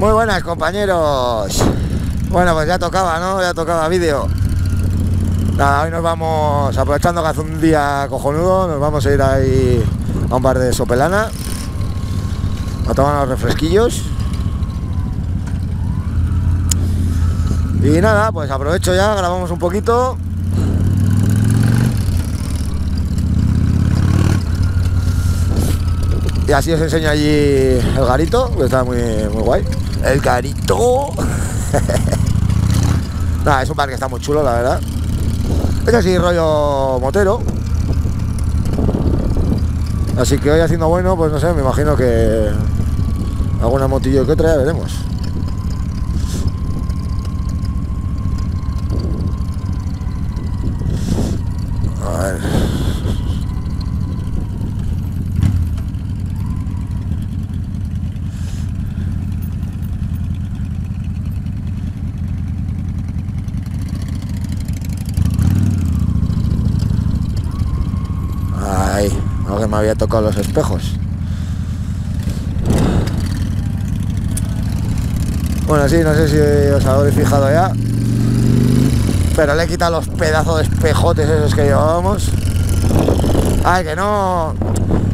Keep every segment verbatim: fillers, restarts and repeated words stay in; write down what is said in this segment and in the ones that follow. Muy buenas, compañeros. Bueno, pues ya tocaba, ¿no? Ya tocaba vídeo. Nada, hoy nos vamos, aprovechando que hace un día cojonudo, nos vamos a ir ahí a un bar de Sopelana a tomar unos refresquillos. Y nada, pues aprovecho ya, grabamos un poquito. Y así os enseño allí el garito, que está muy, muy guay. El garito. Nada, es un bar que está muy chulo, la verdad. Es así, rollo motero. Así que hoy haciendo bueno, pues no sé, me imagino que alguna motillo que otra, ya veremos. A ver. Que me había tocado los espejos. Bueno, sí, no sé si os habréis fijado ya, pero le he quitado los pedazos de espejotes esos que llevábamos. Ay, que no.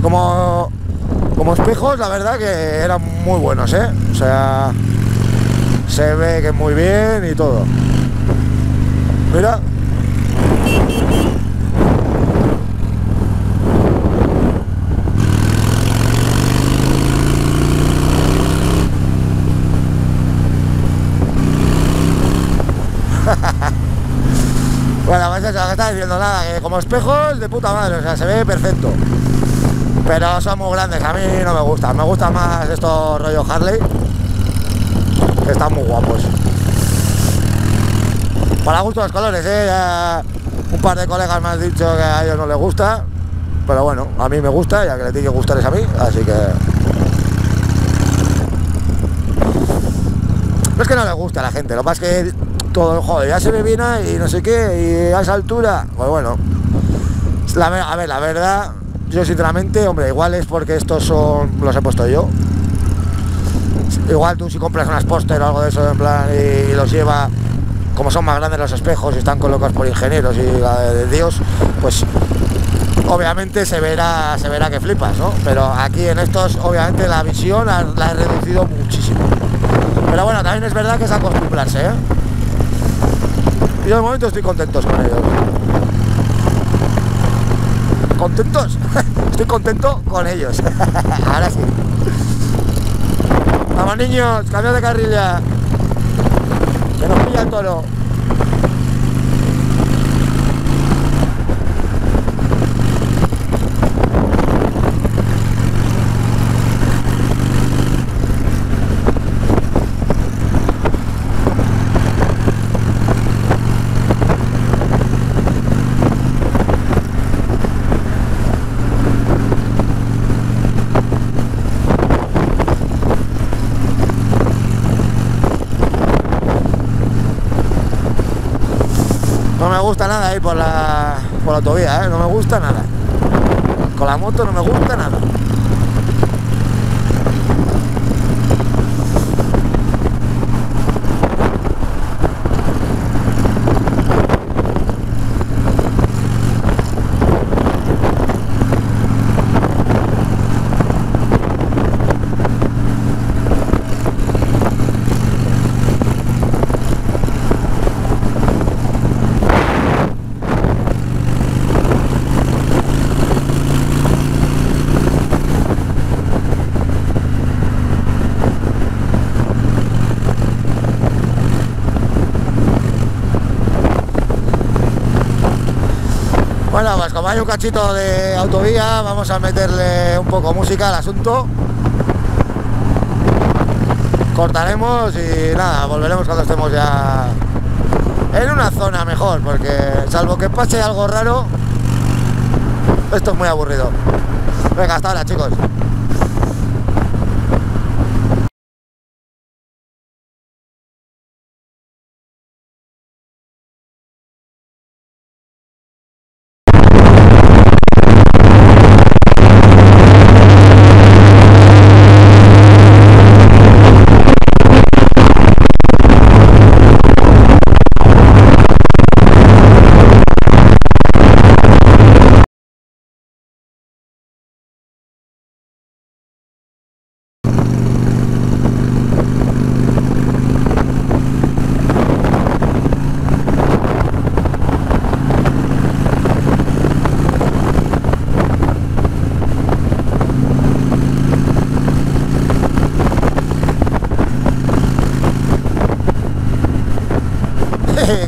Como, como espejos, la verdad que eran muy buenos, ¿eh? O sea, se ve que muy bien y todo. Mira. Bueno, pues eso, no está diciendo nada, que como espejos de puta madre, o sea, se ve perfecto. Pero son muy grandes, a mí no me gustan, me gustan más estos rollos Harley, que están muy guapos. Para gusto los colores, ¿eh? Ya un par de colegas me han dicho que a ellos no les gusta, pero bueno, a mí me gusta, ya que le tiene que gustar es a mí, así que... No es que no les gusta a la gente, lo que pasa es que todo, joder, ya se me viene y no sé qué, y a esa altura, pues bueno. La, a ver, la verdad, yo sinceramente, hombre, igual es porque estos son, los he puesto yo. Igual tú si compras unas póster o algo de eso, en plan, y, y los lleva, como son más grandes los espejos y están colocados por ingenieros y la de, de Dios, pues obviamente se verá, se verá que flipas, ¿no? Pero aquí en estos, obviamente, la visión la, la he reducido muchísimo. Pero bueno, también es verdad que es acostumbrarse, ¿eh? Yo de momento estoy contento con ellos. ¿Contentos? Estoy contento con ellos. Ahora sí. Vamos, niños, cambiad de carril ya. Que nos pilla el toro. No me gusta nada ir por la, por la autovía, ¿eh? No me gusta nada. Con la moto no me gusta nada. Bueno, pues como hay un cachito de autovía, vamos a meterle un poco música al asunto. Cortaremos y nada, volveremos cuando estemos ya en una zona mejor, porque salvo que pase algo raro, esto es muy aburrido. Venga, hasta ahora, chicos.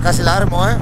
Casi la armo, ¿eh?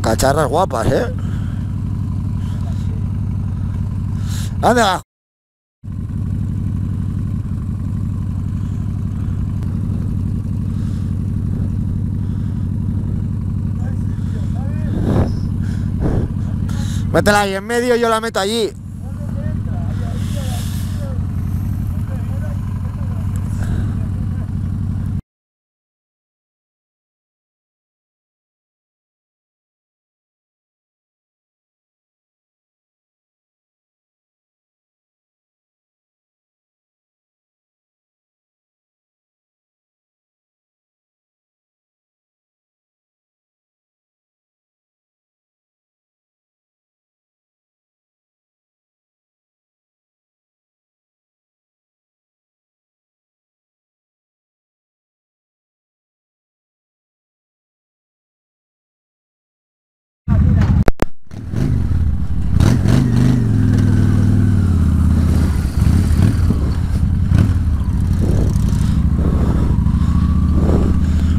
Cacharras guapas, ¿eh? ¡Anda! Métela ahí en medio, yo la meto allí.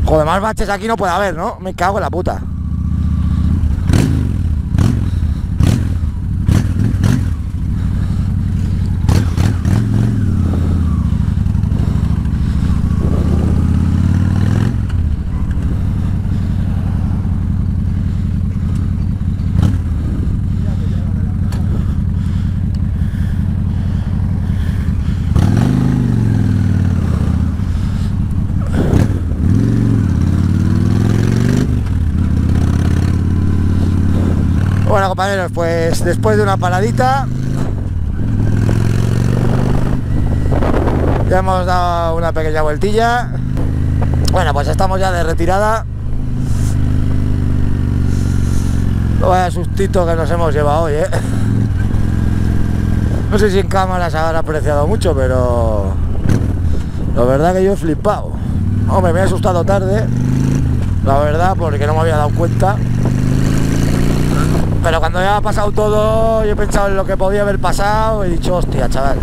Joder, más baches aquí no puede haber, ¿no? Me cago en la puta. Bueno, compañeros, pues después de una paradita ya hemos dado una pequeña vueltilla. Bueno, pues estamos ya de retirada. Vaya sustito que nos hemos llevado hoy, ¿eh? No sé si en cámara se habrá apreciado mucho, pero la verdad que yo he flipado. Hombre, me he asustado tarde, la verdad, porque no me había dado cuenta. Pero cuando ya ha pasado todo, yo he pensado en lo que podía haber pasado y he dicho, hostia, chaval,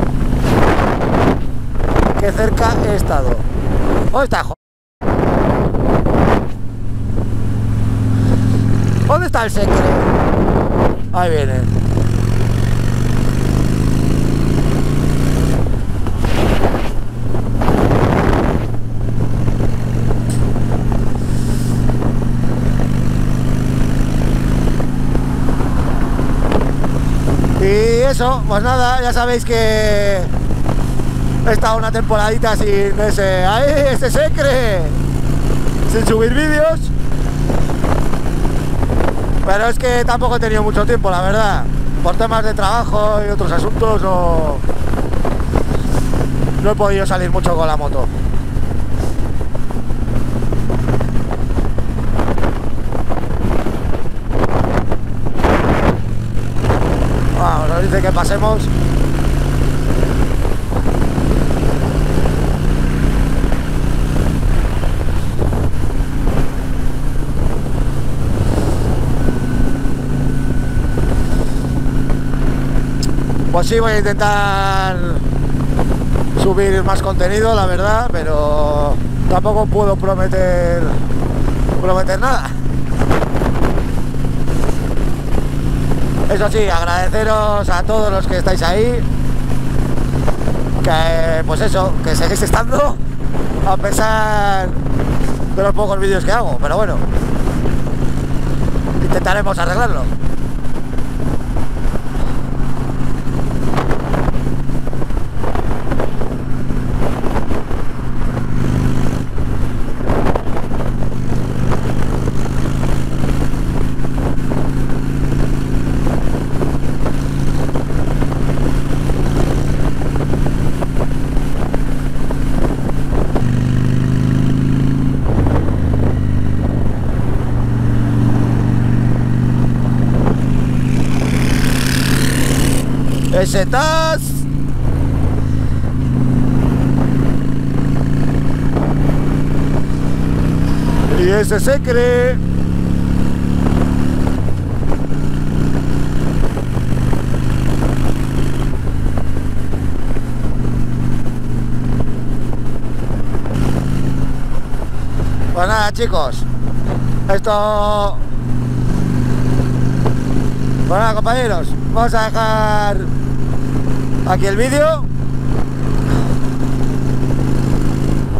qué cerca he estado. ¿Dónde está, joder? ¿Dónde está el secreto? Ahí viene. eso, pues nada, ya sabéis que he estado una temporadita sin ese... ¡Ay, ese se cree! Sin subir vídeos. Pero es que tampoco he tenido mucho tiempo, la verdad. Por temas de trabajo y otros asuntos no, no he podido salir mucho con la moto. Vamos, nos dice que pasemos. Pues sí, voy a intentar subir más contenido, la verdad, pero tampoco puedo prometer prometer nada. Eso sí, agradeceros a todos los que estáis ahí, que pues eso, que seguís estando a pesar de los pocos vídeos que hago, pero bueno, intentaremos arreglarlo. Pesetas. Y ese se cree. Pues nada, chicos, esto... Bueno, compañeros, vamos a dejar aquí el vídeo,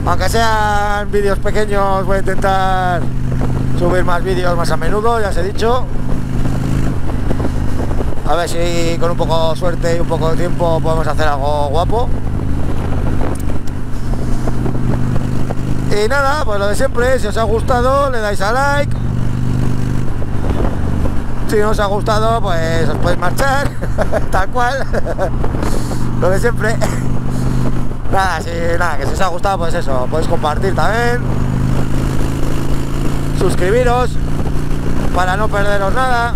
aunque sean vídeos pequeños. Voy a intentar subir más vídeos más a menudo, ya os he dicho. A ver si con un poco de suerte y un poco de tiempo podemos hacer algo guapo. Y nada, pues lo de siempre, si os ha gustado le dais a like. Si no os ha gustado, pues os podéis marchar, tal cual, lo de siempre. Nada, si, nada, que si os ha gustado, pues eso, podéis compartir también. Suscribiros para no perderos nada.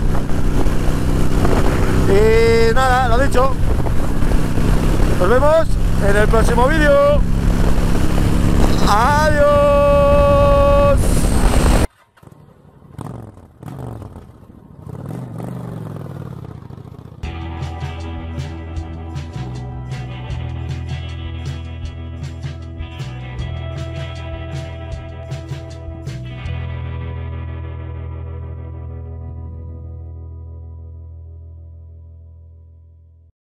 Y nada, lo dicho. Nos vemos en el próximo vídeo. Adiós.